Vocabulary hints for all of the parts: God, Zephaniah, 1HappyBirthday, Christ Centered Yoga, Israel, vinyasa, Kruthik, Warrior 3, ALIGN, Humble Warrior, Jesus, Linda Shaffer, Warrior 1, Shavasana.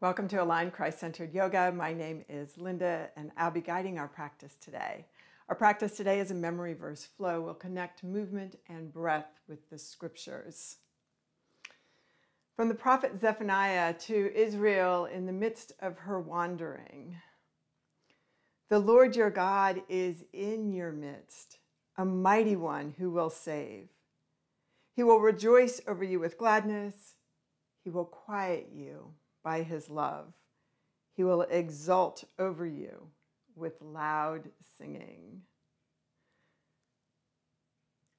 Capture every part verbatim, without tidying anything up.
Welcome to ALIGN Christ-Centered Yoga. My name is Linda and I'll be guiding our practice today. Our practice today is a memory verse flow. We'll connect movement and breath with the scriptures. From the prophet Zephaniah to Israel in the midst of her wandering. The Lord your God is in your midst, a mighty one who will save. He will rejoice over you with gladness. He will quiet you by his love. He will exult over you with loud singing.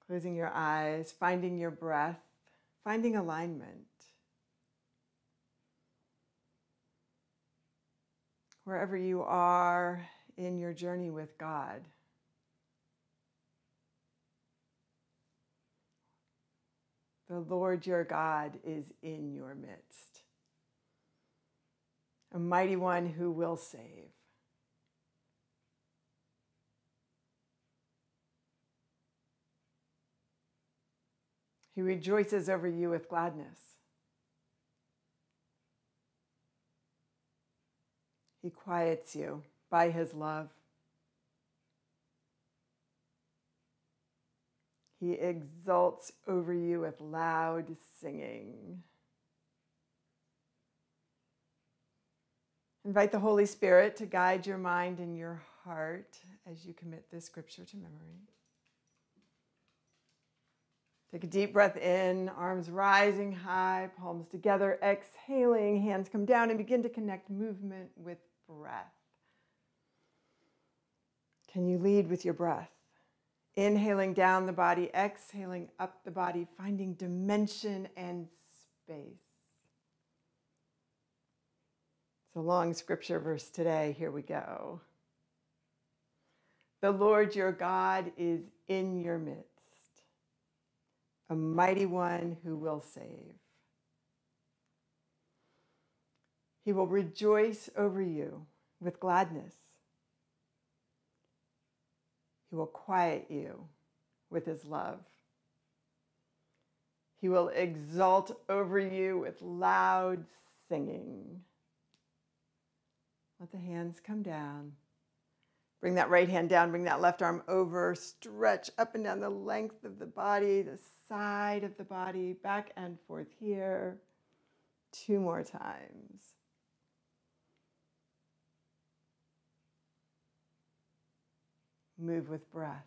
Closing your eyes, finding your breath, finding alignment. Wherever you are in your journey with God, the Lord your God is in your midst. A mighty one who will save. He rejoices over you with gladness. He quiets you by his love. He exults over you with loud singing. Invite the Holy Spirit to guide your mind and your heart as you commit this scripture to memory. Take a deep breath in, arms rising high, palms together, exhaling, hands come down and begin to connect movement with breath. Can you lead with your breath? Inhaling down the body, exhaling up the body, finding dimension and space. It's a long scripture verse today. Here we go. The Lord your God is in your midst, a mighty one who will save. He will rejoice over you with gladness. He will quiet you with his love. He will exult over you with loud singing. Let the hands come down. Bring that right hand down, bring that left arm over, stretch up and down the length of the body, the side of the body, back and forth here. Two more times. Move with breath.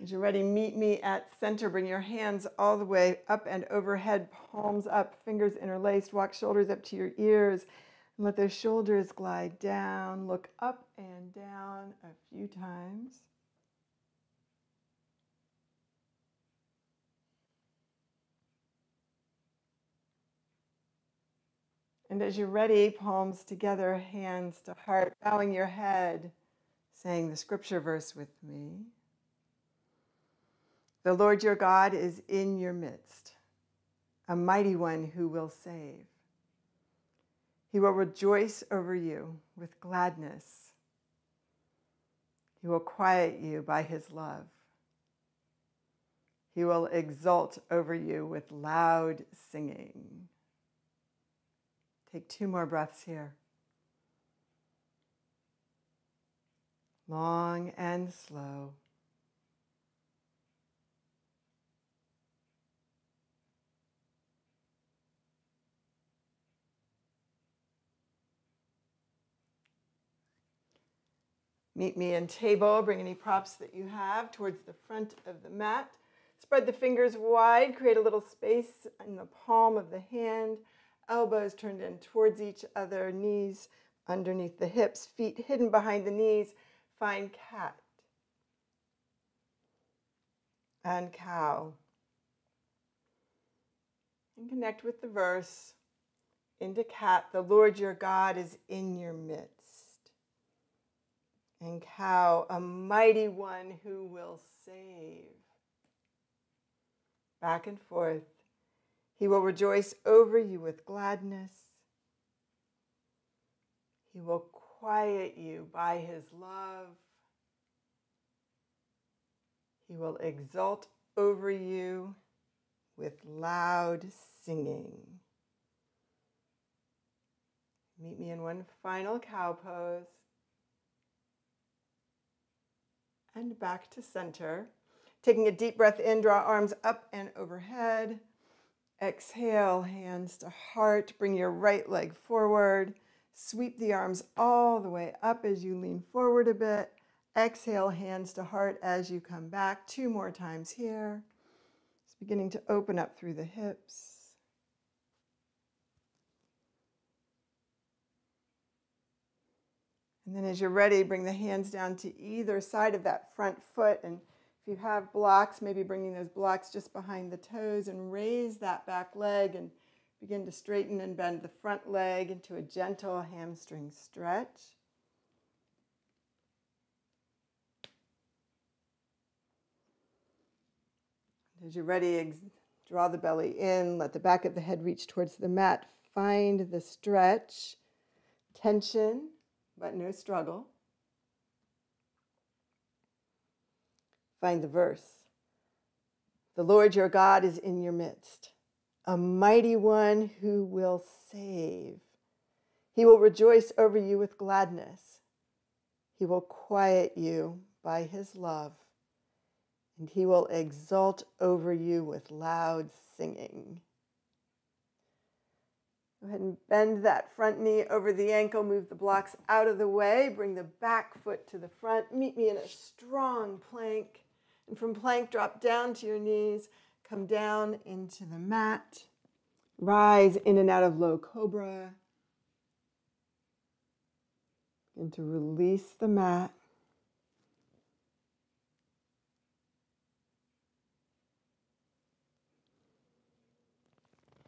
As you're ready, meet me at center. Bring your hands all the way up and overhead, palms up, fingers interlaced. Walk shoulders up to your ears. And let those shoulders glide down. Look up and down a few times. And as you're ready, palms together, hands to heart, bowing your head, saying the scripture verse with me. The Lord your God is in your midst, a mighty one who will save. He will rejoice over you with gladness. He will quiet you by his love. He will exult over you with loud singing. Take two more breaths here. Long and slow. Meet me in table, bring any props that you have towards the front of the mat. Spread the fingers wide, create a little space in the palm of the hand, elbows turned in towards each other, knees underneath the hips, feet hidden behind the knees. Find cat and cow. And connect with the verse into cat, the Lord your God is in your midst. And cow, a mighty one who will save. Back and forth. He will rejoice over you with gladness. He He will quiet you by his love. He will exult over you with loud singing. Meet me in one final cow pose. And back to center. Taking a deep breath in, draw arms up and overhead. Exhale, hands to heart. Bring your right leg forward. Sweep the arms all the way up as you lean forward a bit. Exhale, hands to heart as you come back. Two more times here. It's beginning to open up through the hips. And then as you're ready, bring the hands down to either side of that front foot. And if you have blocks, maybe bringing those blocks just behind the toes and raise that back leg and begin to straighten and bend the front leg into a gentle hamstring stretch. As you're ready, draw the belly in, let the back of the head reach towards the mat. Find the stretch, tension, but no struggle. Find the verse. The Lord your God is in your midst, a mighty one who will save. He will rejoice over you with gladness. He will quiet you by his love, and he will exult over you with loud singing. Go ahead and bend that front knee over the ankle, move the blocks out of the way, bring the back foot to the front, meet me in a strong plank, and from plank drop down to your knees, come down into the mat, rise in and out of low cobra, and to release the mat.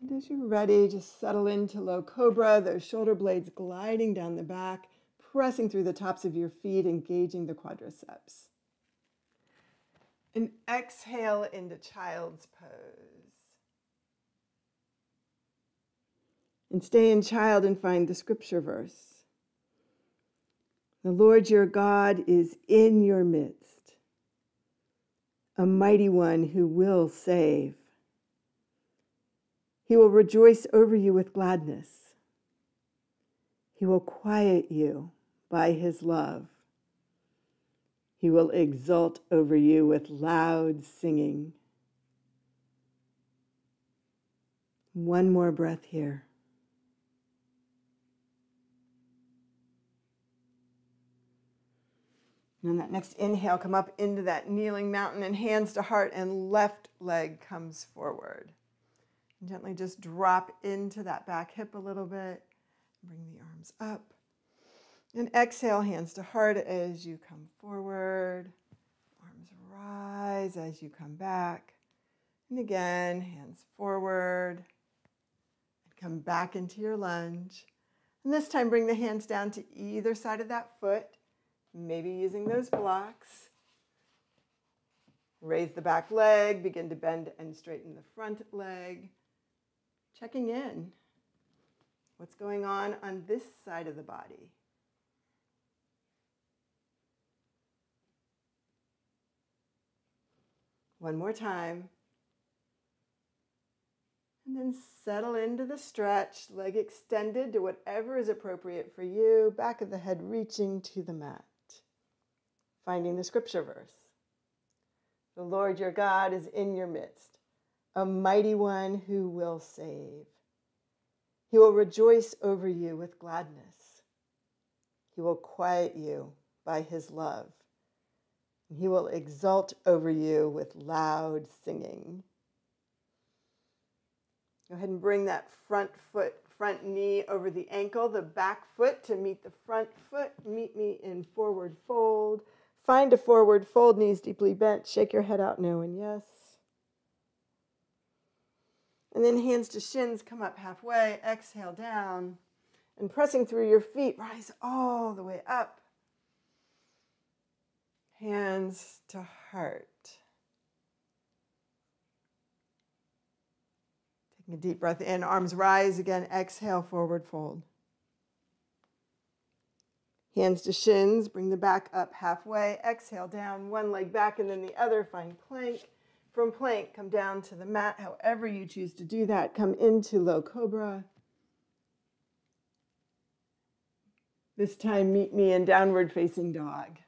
And as you're ready, just settle into low cobra, those shoulder blades gliding down the back, pressing through the tops of your feet, engaging the quadriceps. And exhale into child's pose. And stay in child and find the scripture verse. The Lord your God is in your midst, a mighty one who will save. He will rejoice over you with gladness. He will quiet you by his love. He will exult over you with loud singing. One more breath here. And on that next inhale, come up into that kneeling mountain and hands to heart and left leg comes forward. Gently just drop into that back hip a little bit. Bring the arms up. And exhale, hands to heart as you come forward. Arms rise as you come back. And again, hands forward. And come back into your lunge. And this time, bring the hands down to either side of that foot, maybe using those blocks. Raise the back leg, begin to bend and straighten the front leg. Checking in. What's going on on this side of the body? One more time. And then settle into the stretch, leg extended to whatever is appropriate for you, back of the head reaching to the mat. Finding the scripture verse. The Lord your God is in your midst, a mighty one who will save. He will rejoice over you with gladness. He will quiet you by his love. He will exult over you with loud singing. Go ahead and bring that front foot, front knee over the ankle, the back foot to meet the front foot. Meet me in forward fold. Find a forward fold, knees deeply bent. Shake your head out no and yes. And then hands to shins, come up halfway, exhale down, and pressing through your feet, rise all the way up. Hands to heart. Taking a deep breath in, arms rise again, exhale, forward fold. Hands to shins, bring the back up halfway. Exhale down, one leg back and then the other. Find plank. From plank, come down to the mat, however you choose to do that. Come into low cobra. This time, meet me in downward facing dog.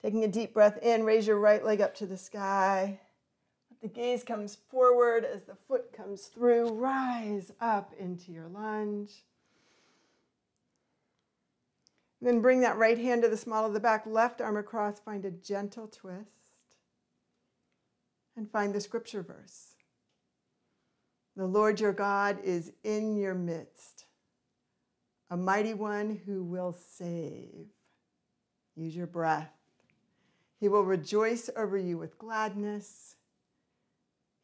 Taking a deep breath in, raise your right leg up to the sky. The gaze comes forward as the foot comes through. Rise up into your lunge. And then bring that right hand to the small of the back, left arm across. Find a gentle twist. And find the scripture verse. The Lord your God is in your midst, a mighty one who will save. Use your breath. He will rejoice over you with gladness.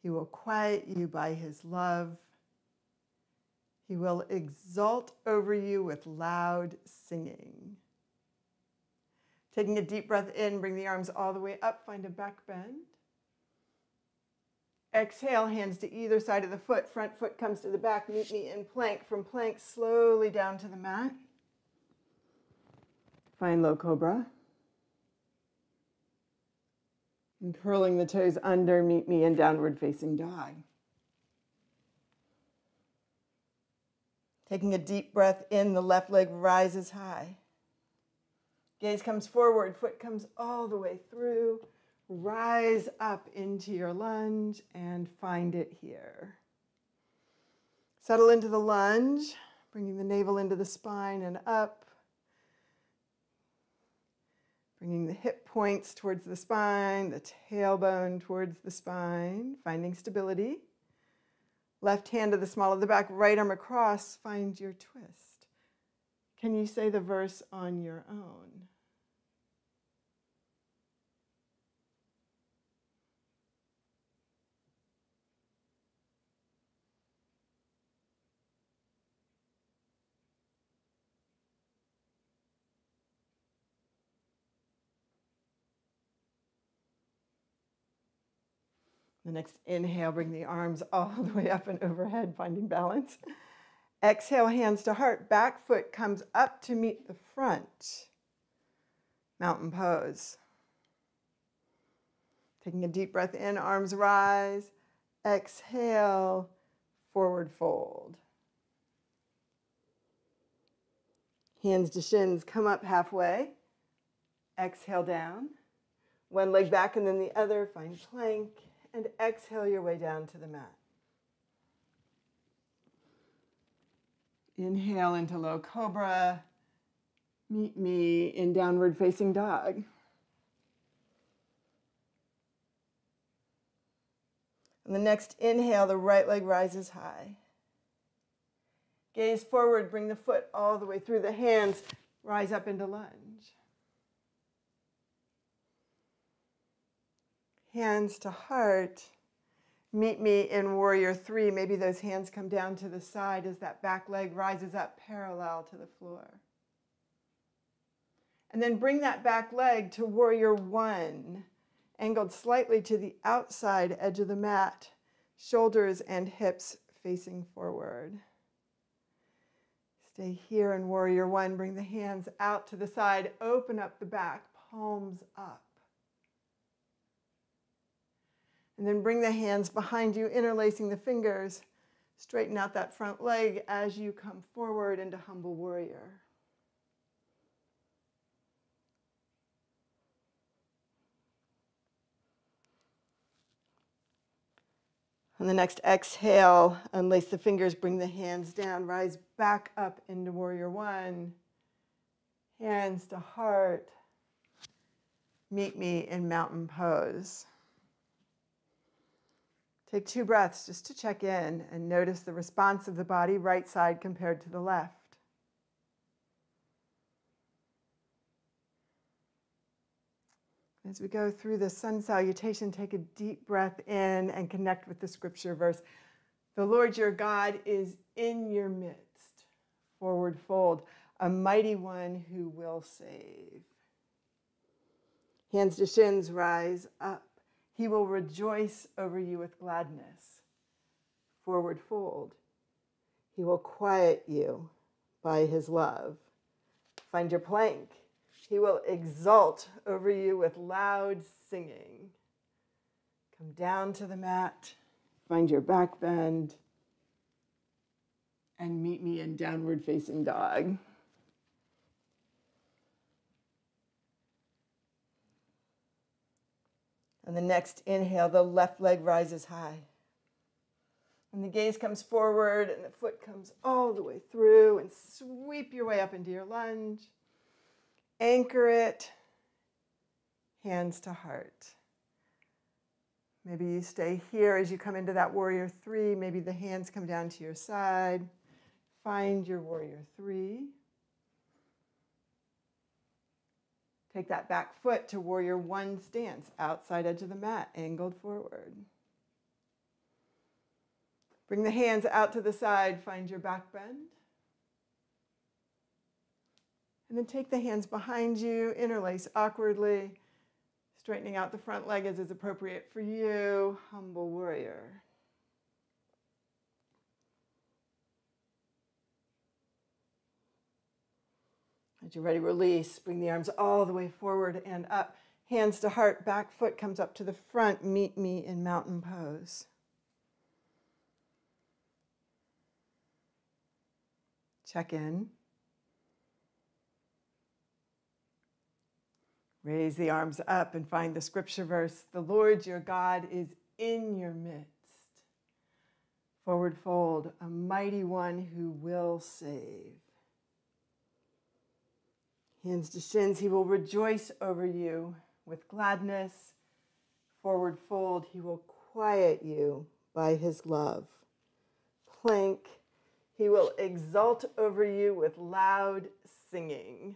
He will quiet you by his love. He will exult over you with loud singing. Taking a deep breath in, bring the arms all the way up, find a back bend. Exhale, hands to either side of the foot. Front foot comes to the back, meet me in plank. From plank, slowly down to the mat. Find low cobra. And curling the toes under, meet me in downward facing dog. Taking a deep breath in, the left leg rises high. Gaze comes forward, foot comes all the way through. Rise up into your lunge and find it here. Settle into the lunge, bringing the navel into the spine and up. Bringing the hip points towards the spine, the tailbone towards the spine, finding stability. Left hand to the small of the back, right arm across, find your twist. Can you say the verse on your own? The next inhale, bring the arms all the way up and overhead, finding balance. Exhale, hands to heart. Back foot comes up to meet the front. Mountain pose. Taking a deep breath in, arms rise. Exhale, forward fold. Hands to shins, come up halfway. Exhale down. One leg back and then the other, find plank. And exhale your way down to the mat. Inhale into low cobra. Meet me in downward facing dog. On the next inhale, the right leg rises high. Gaze forward, bring the foot all the way through the hands. Rise up into lunge. Hands to heart, meet me in warrior three. Maybe those hands come down to the side as that back leg rises up parallel to the floor. And then bring that back leg to warrior one, angled slightly to the outside edge of the mat, shoulders and hips facing forward. Stay here in warrior one, bring the hands out to the side, open up the back, palms up. And then bring the hands behind you, interlacing the fingers. Straighten out that front leg as you come forward into humble warrior. On the next exhale, unlace the fingers, bring the hands down, rise back up into warrior one. Hands to heart. Meet me in mountain pose. Take two breaths just to check in and notice the response of the body, right side compared to the left. As we go through the sun salutation, take a deep breath in and connect with the scripture verse. The Lord your God is in your midst. Forward fold, a mighty one who will save. Hands to shins, rise up. He will rejoice over you with gladness. Forward fold. He will quiet you by his love. Find your plank. He will exult over you with loud singing. Come down to the mat, find your back bend, and meet me in downward facing dog. On the next inhale, the left leg rises high. And the gaze comes forward and the foot comes all the way through, and sweep your way up into your lunge. Anchor it, hands to heart. Maybe you stay here as you come into that warrior three. Maybe the hands come down to your side. Find your warrior three. Take that back foot to warrior one stance, outside edge of the mat, angled forward. Bring the hands out to the side, find your back bend. And then take the hands behind you, interlace awkwardly, straightening out the front leg as is appropriate for you, humble warrior. As you're ready, release. Bring the arms all the way forward and up. Hands to heart, back foot comes up to the front. Meet me in mountain pose. Check in. Raise the arms up and find the scripture verse. The Lord your God is in your midst. Forward fold, a mighty one who will save. Hands to shins, he will rejoice over you with gladness. Forward fold, he will quiet you by his love. Plank, he will exult over you with loud singing.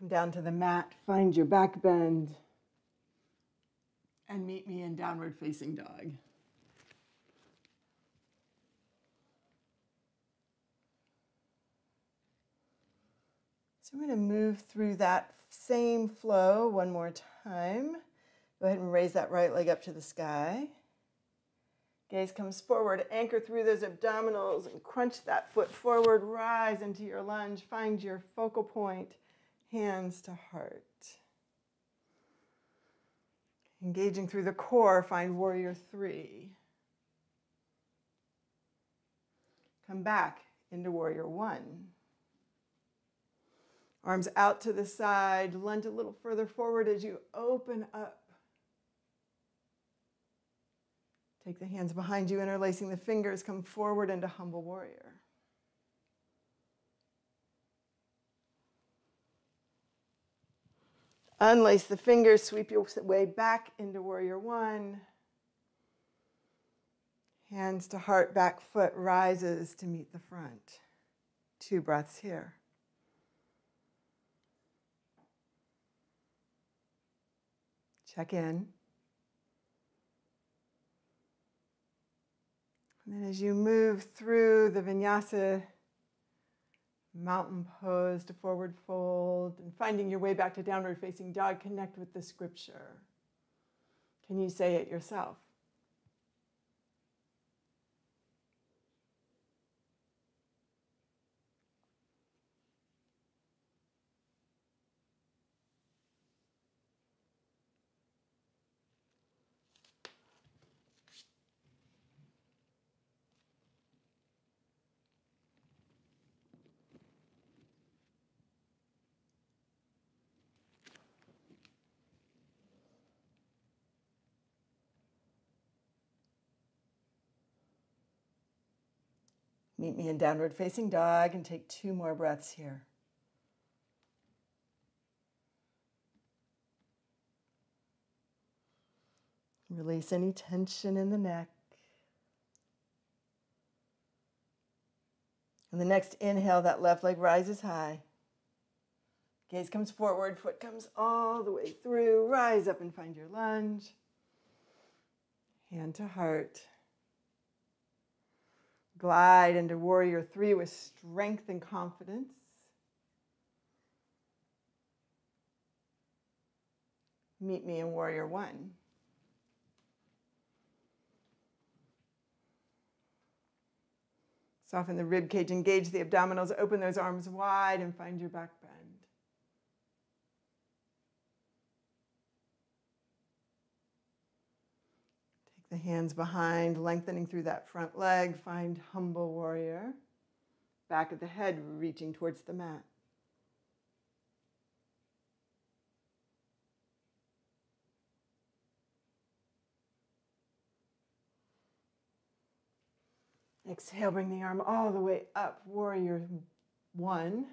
Come down to the mat, find your back bend, and meet me in downward facing dog. So we're going to move through that same flow one more time. Go ahead and raise that right leg up to the sky. Gaze comes forward, anchor through those abdominals and crunch that foot forward, rise into your lunge, find your focal point. Hands to heart. Engaging through the core, find warrior three. Come back into warrior one. Arms out to the side, lunge a little further forward as you open up. Take the hands behind you, interlacing the fingers, come forward into humble warrior. Unlace the fingers, sweep your way back into warrior one. Hands to heart, back foot rises to meet the front. Two breaths here. Check in. And then as you move through the vinyasa, mountain pose to forward fold, and finding your way back to downward facing dog, connect with the scripture. Can you say it yourself? Meet me in downward facing dog and take two more breaths here. Release any tension in the neck. On the next inhale, that left leg rises high. Gaze comes forward, foot comes all the way through. Rise up and find your lunge. Hand to heart. Glide into warrior three with strength and confidence. Meet me in warrior one. Soften the rib cage, engage the abdominals, open those arms wide and find your back bend. Take the hands behind, lengthening through that front leg, find humble warrior. Back of the head reaching towards the mat. Exhale, bring the arm all the way up, warrior one,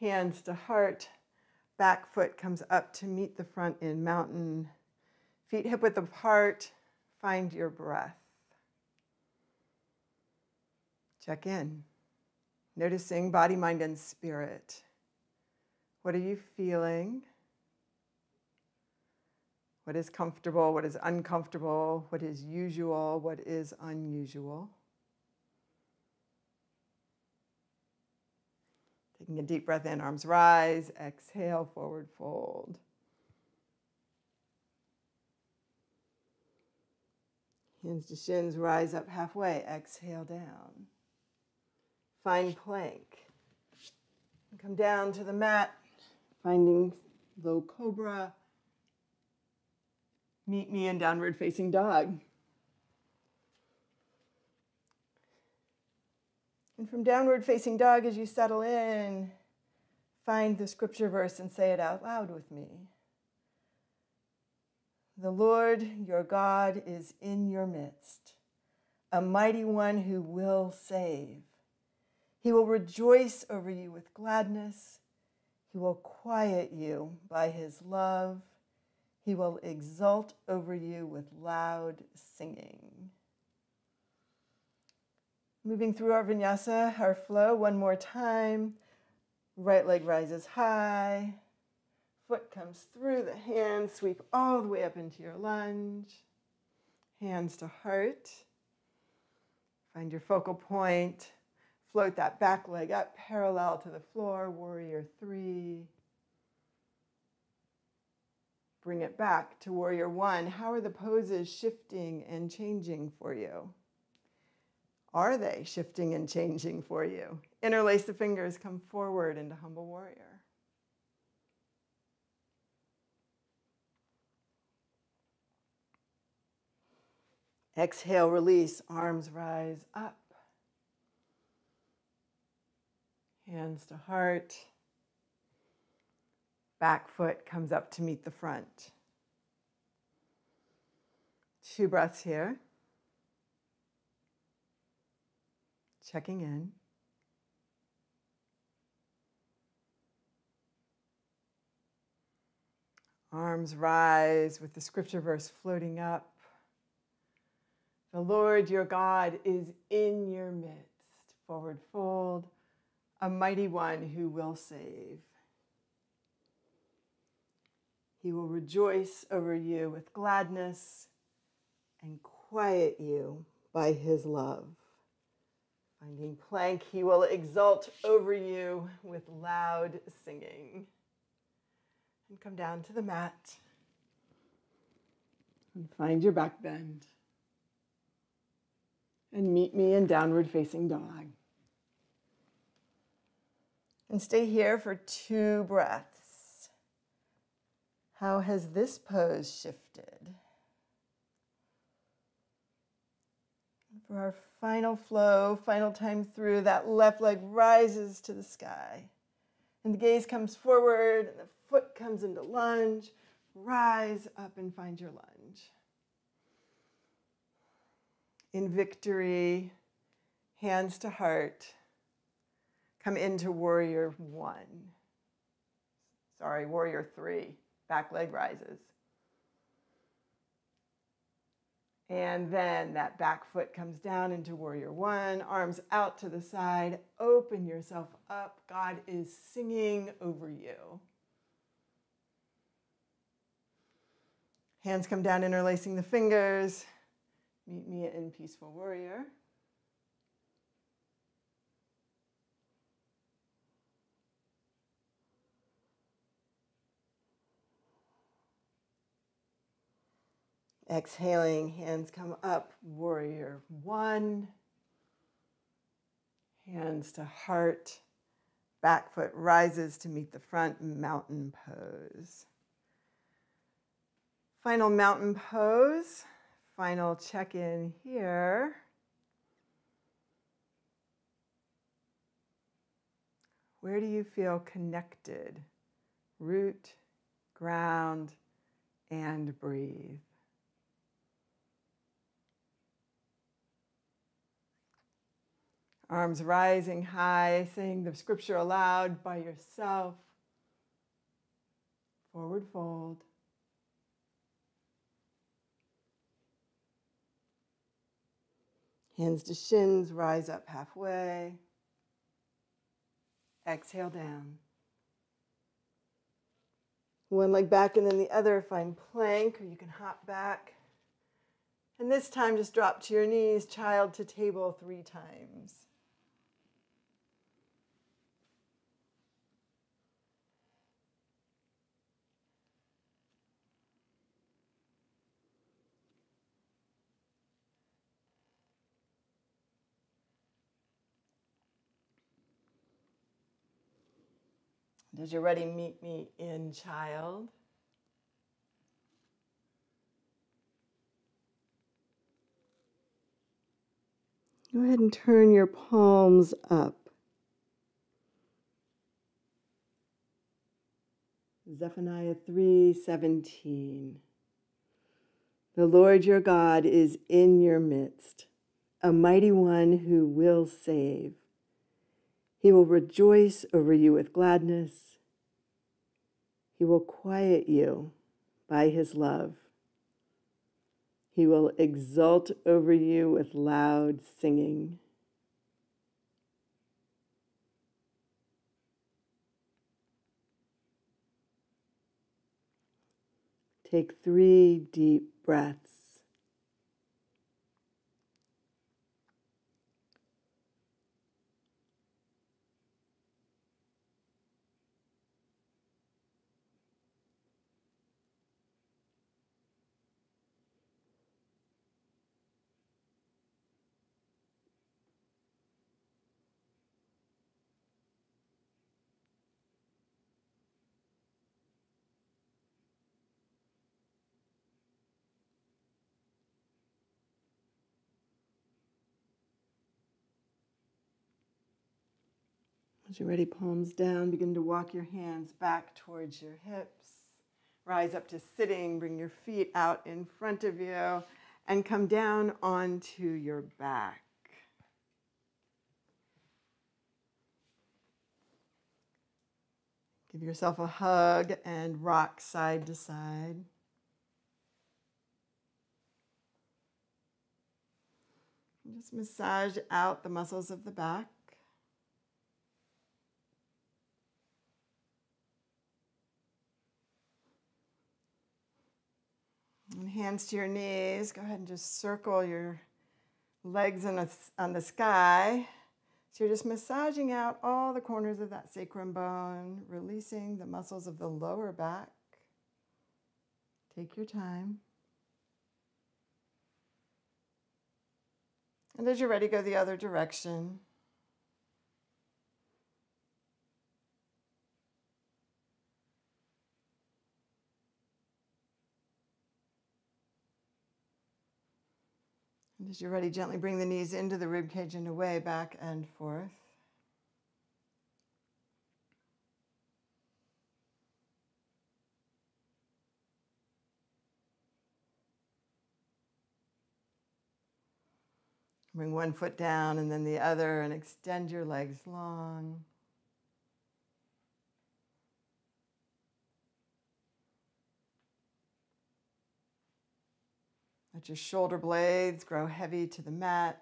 hands to heart, back foot comes up to meet the front in mountain, feet hip width apart, find your breath. Check in, noticing body, mind, and spirit. What are you feeling? What is comfortable? What is uncomfortable? What is usual? What is unusual? Taking a deep breath in, arms rise, exhale, forward fold. Hands to shins, rise up halfway, exhale down. Find plank. And come down to the mat, finding low cobra. Meet me in downward facing dog. And from downward facing dog, as you settle in, find the scripture verse and say it out loud with me. The Lord your God is in your midst, a mighty one who will save. He will rejoice over you with gladness. He will quiet you by his love. He will exult over you with loud singing. Moving through our vinyasa, our flow, one more time. Right leg rises high. Foot comes through the hands. Sweep all the way up into your lunge. Hands to heart. Find your focal point. Float that back leg up parallel to the floor. Warrior three. Bring it back to warrior one. How are the poses shifting and changing for you? Are they shifting and changing for you? Interlace the fingers, come forward into humble warrior. Exhale, release, arms rise up. Hands to heart. Back foot comes up to meet the front. Two breaths here. Checking in. Arms rise with the scripture verse floating up. The Lord your God is in your midst. Forward fold. A mighty one who will save. He will rejoice over you with gladness and quiet you by his love. Finding plank, he will exult over you with loud singing. And come down to the mat and find your back bend. And meet me in downward facing dog. And stay here for two breaths. How has this pose shifted? For our final flow, final time through, that left leg rises to the sky. And the gaze comes forward, and the foot comes into lunge. Rise up and find your lunge. In victory, hands to heart. Come into warrior one. Sorry, warrior three. Back leg rises. And then that back foot comes down into warrior one, arms out to the side, open yourself up. God is singing over you. Hands come down, interlacing the fingers. Meet me in peaceful warrior. Exhaling, hands come up, warrior one. Hands to heart. Back foot rises to meet the front, mountain pose. Final mountain pose. Final check-in here. Where do you feel connected? Root, ground, and breathe. Arms rising high, saying the scripture aloud by yourself. Forward fold. Hands to shins, rise up halfway. Exhale down. One leg back and then the other, find plank, or you can hop back. And this time just drop to your knees, child to table three times. As you're ready, meet me in child. Go ahead and turn your palms up. Zephaniah three seventeen. The Lord your God is in your midst, a mighty one who will save. He will rejoice over you with gladness. He will quiet you by his love. He will exult over you with loud singing. Take three deep breaths. As you're ready, palms down, begin to walk your hands back towards your hips. Rise up to sitting, bring your feet out in front of you, and come down onto your back. Give yourself a hug and rock side to side. Just massage out the muscles of the back. And hands to your knees. Go ahead and just circle your legs in a, on the sky. So you're just massaging out all the corners of that sacrum bone, releasing the muscles of the lower back. Take your time. And as you're ready, go the other direction. As you're ready, gently bring the knees into the ribcage and away, back and forth. Bring one foot down and then the other and extend your legs long. Let your shoulder blades grow heavy to the mat.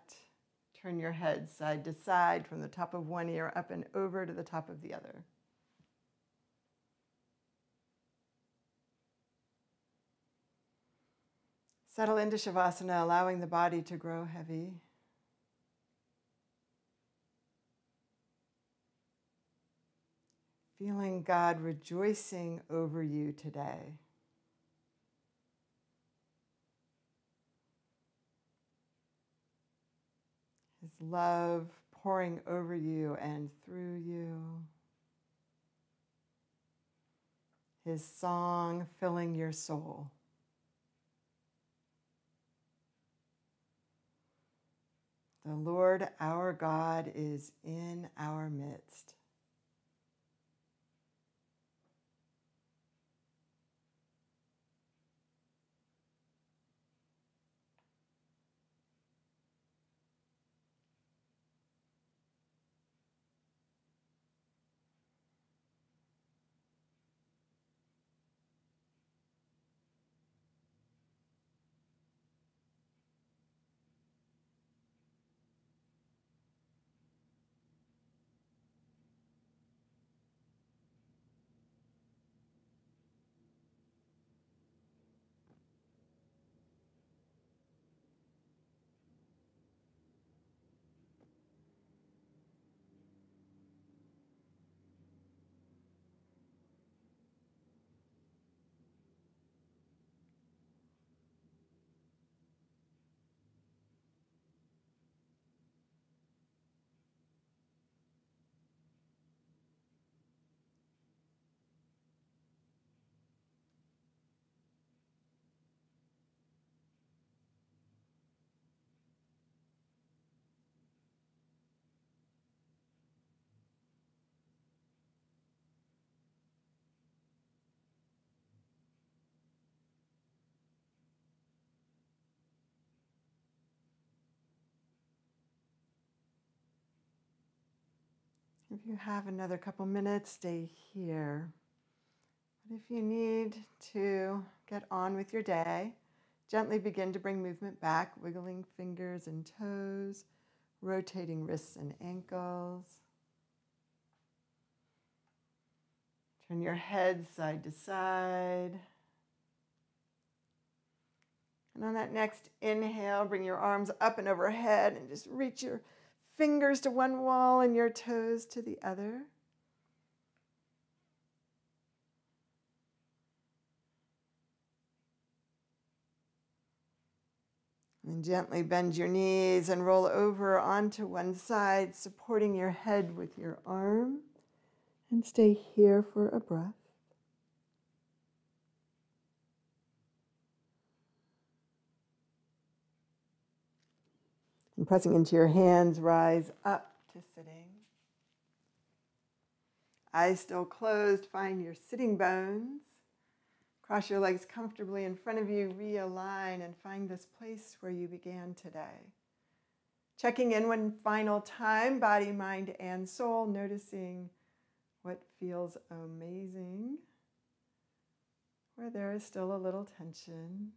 Turn your head side to side from the top of one ear up and over to the top of the other. Settle into Shavasana, allowing the body to grow heavy. Feeling God rejoicing over you today. His love pouring over you and through you. His song filling your soul. The Lord our God is in our midst. If you have another couple minutes, stay here. But if you need to get on with your day, gently begin to bring movement back, wiggling fingers and toes, rotating wrists and ankles. Turn your head side to side. And on that next inhale, bring your arms up and overhead and just reach your fingers to one wall and your toes to the other. And gently bend your knees and roll over onto one side, supporting your head with your arm, and stay here for a breath. And pressing into your hands, rise up to sitting. Eyes still closed, find your sitting bones. Cross your legs comfortably in front of you, realign, and find this place where you began today. Checking in one final time, body, mind, and soul, noticing what feels amazing, where there is still a little tension.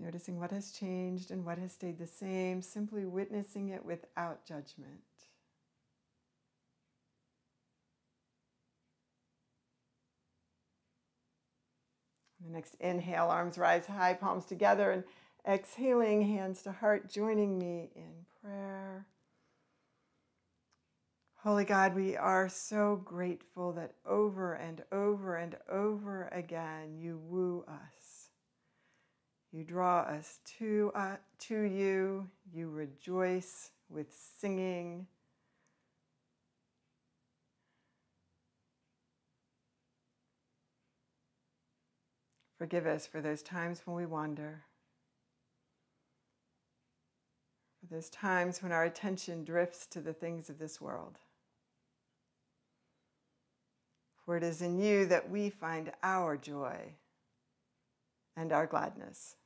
Noticing what has changed and what has stayed the same, simply witnessing it without judgment. The next inhale, arms rise high, palms together, and exhaling, hands to heart, joining me in prayer. Holy God, we are so grateful that over and over and over again, you woo us. You draw us to, uh, to you. You rejoice with singing. Forgive us for those times when we wander, for those times when our attention drifts to the things of this world. For it is in you that we find our joy and our gladness.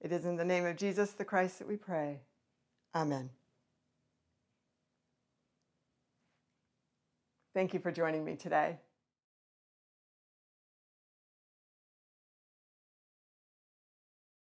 It is in the name of Jesus the Christ that we pray. Amen. Thank you for joining me today.